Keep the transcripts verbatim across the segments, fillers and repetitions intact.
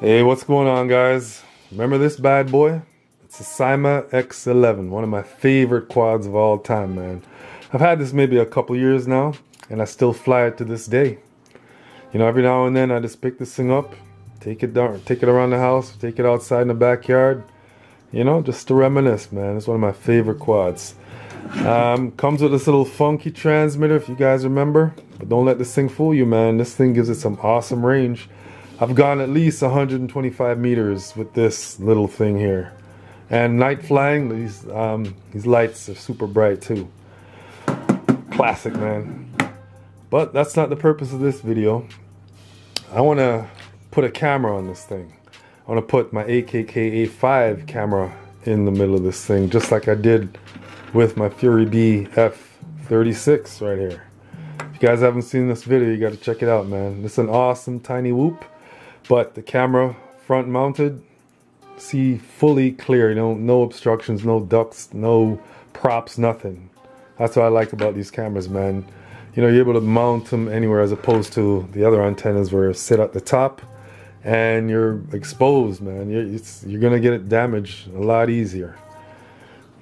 Hey, what's going on, guys? Remember this bad boy? It's a Syma X eleven, one of my favorite quads of all time, man. I've had this maybe a couple years now, and I still fly it to this day. You know, every now and then I just pick this thing up, take it down, take it around the house, take it outside in the backyard. You know, just to reminisce, man. It's one of my favorite quads. Um, comes with this little funky transmitter, if you guys remember. But don't let this thing fool you, man. This thing gives it some awesome range. I've gone at least one hundred twenty-five meters with this little thing here. And night flying, these, um, these lights are super bright too. Classic, man. But that's not the purpose of this video. I want to put a camera on this thing. I want to put my A K K A five camera in the middle of this thing, just like I did with my Fury B F thirty-six right here. If you guys haven't seen this video, you got to check it out, man. It's an awesome tiny whoop. But the camera front mounted, see fully clear, you know, no obstructions, no ducts, no props, nothing. That's what I like about these cameras, man. You know, you're able to mount them anywhere as opposed to the other antennas where you sit at the top and you're exposed, man. You're, it's, you're gonna get it damaged a lot easier.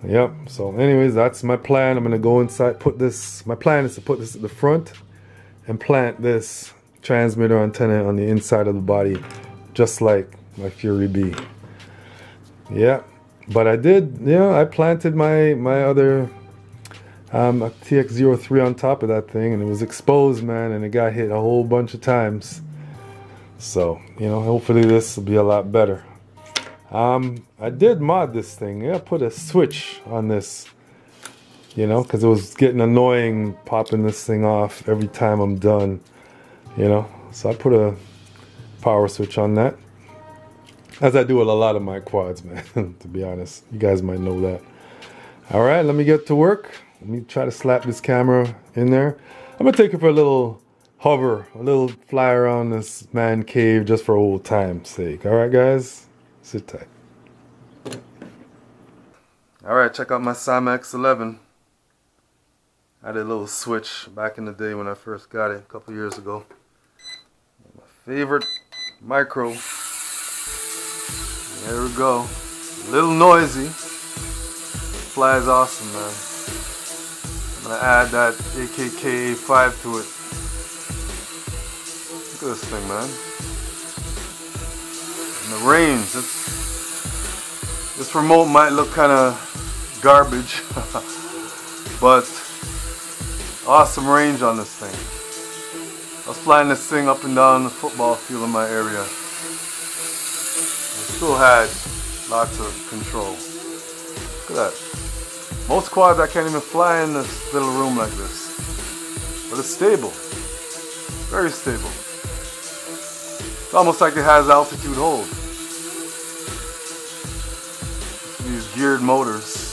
Yep, so anyways, that's my plan. I'm gonna go inside, put this, my plan is to put this at the front and plant this transmitter antenna on the inside of the body, just like my Fury B. Yeah, but I did, you know, I planted my my other um, T X zero three on top of that thing, and it was exposed, man, and it got hit a whole bunch of times. So, you know, hopefully this will be a lot better. Um, I did mod this thing. Yeah, I put a switch on this, you know, because it was getting annoying popping this thing off every time I'm done. You know, so I put a power switch on that, as I do with a lot of my quads, man, to be honest. You guys might know that. All right, let me get to work. Let me try to slap this camera in there. I'm going to take it for a little hover, a little fly around this man cave just for old time's sake. All right, guys, sit tight. All right, check out my Syma X eleven. I did a little switch back in the day when I first got it a couple years ago. Favorite micro. There we go. A little noisy. Flies awesome, man. I'm gonna add that A K K A five to it. Look at this thing, man. And the range. This, this remote might look kind of garbage, but awesome range on this thing. I was flying this thing up and down the football field in my area. I still had lots of control. Look at that. Most quads I can't even fly in this little room like this. But it's stable. Very stable. It's almost like it has altitude hold. These geared motors.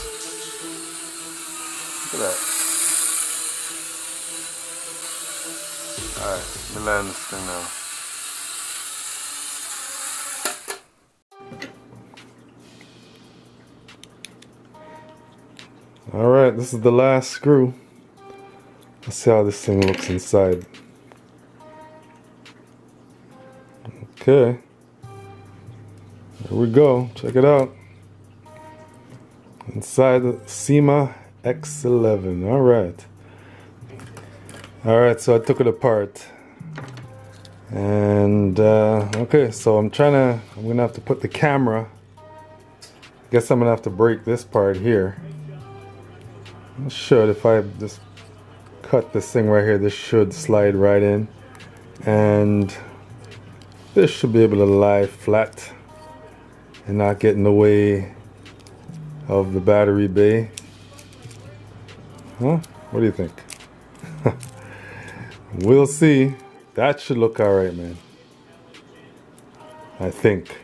Look at that. Alright, let me land this thing now. Alright, this is the last screw. Let's see how this thing looks inside. Okay. There we go. Check it out. Inside the Syma X eleven. Alright. Alright, so I took it apart, and uh, okay, so I'm trying to, I'm going to have to put the camera, I guess I'm going to have to break this part here. I should, if I just cut this thing right here, this should slide right in, and this should be able to lie flat and not get in the way of the battery bay. Huh? What do you think? We'll see. That should look alright, man. I think.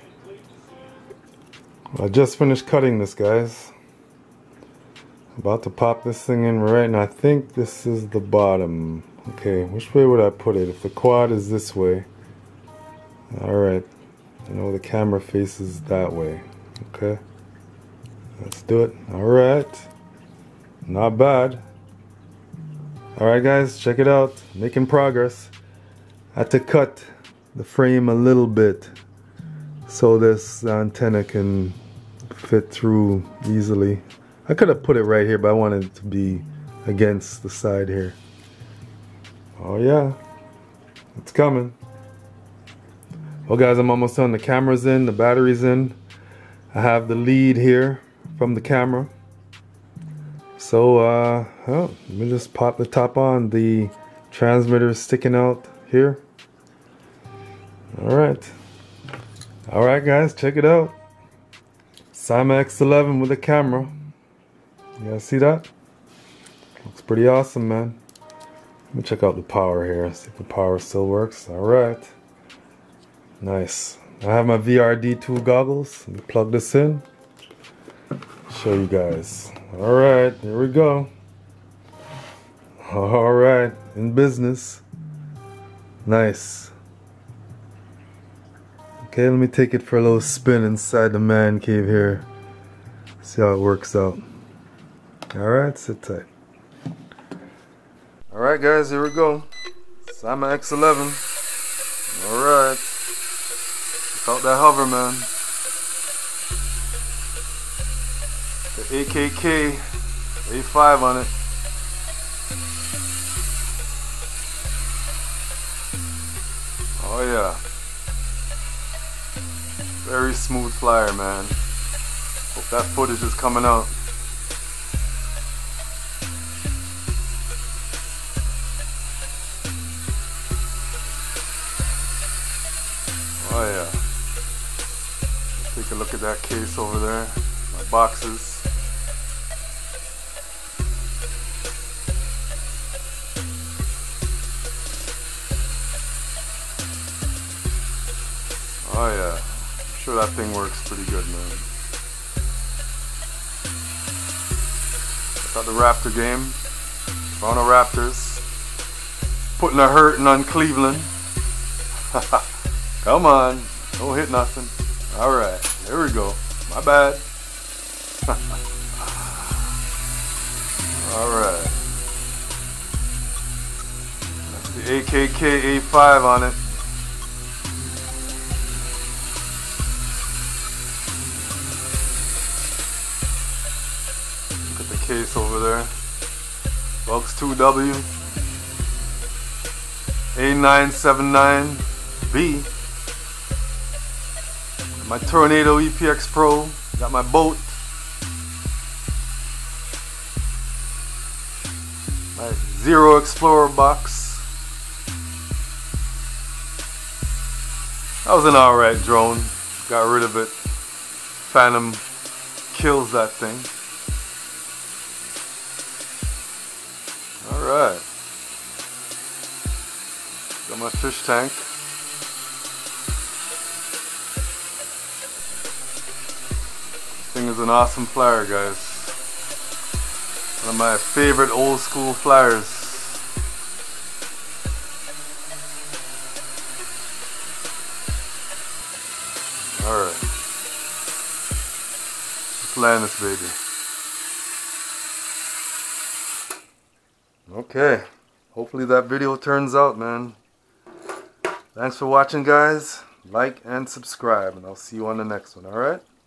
I just finished cutting this, guys. About to pop this thing in right now. I think this is the bottom. Okay, which way would I put it? If the quad is this way. Alright. I know the camera faces that way. Okay. Let's do it. Alright. Not bad. Alright, guys, check it out. Making progress. I had to cut the frame a little bit so this antenna can fit through easily. I could have put it right here, but I wanted it to be against the side here. Oh yeah, it's coming. Well guys, I'm almost done. The camera's in, the battery's in. I have the lead here from the camera. So uh, oh, let me just pop the top on. The transmitter is sticking out here. Alright. Alright guys, check it out. Syma X eleven with a camera. You guys see that? Looks pretty awesome, man. Let me check out the power here. See if the power still works. Alright. Nice. I have my V R D two goggles. Let me plug this in. Show you guys. Alright, here we go. Alright, in business. Nice. Okay, let me take it for a little spin inside the man cave here. See how it works out. Alright, sit tight. Alright guys, here we go. Syma X eleven. Alright. Check out that hover, man. The A K K A five on it. Oh yeah. Very smooth flyer, man. Hope that footage is coming out. Oh yeah. Take a look at that case over there. My boxes. Oh yeah. I'm sure that thing works pretty good, man. Check out the Raptor game. Toronto Raptors. Putting a hurting on Cleveland. Haha. Come on, don't hit nothing. Alright, there we go. My bad. Alright. That's the A K K A five on it. Look at the case over there. Bucks two W. A nine seven nine B. My Tornado E P X Pro, got my boat, my Xero Explorer box. That was an alright drone, got rid of it. Phantom kills that thing. Alright, got my fish tank. This thing is an awesome flyer, guys. One of my favorite old school flyers. Alright. Let's land this baby. Okay. Hopefully that video turns out, man. Thanks for watching, guys. Like and subscribe, and I'll see you on the next one, alright?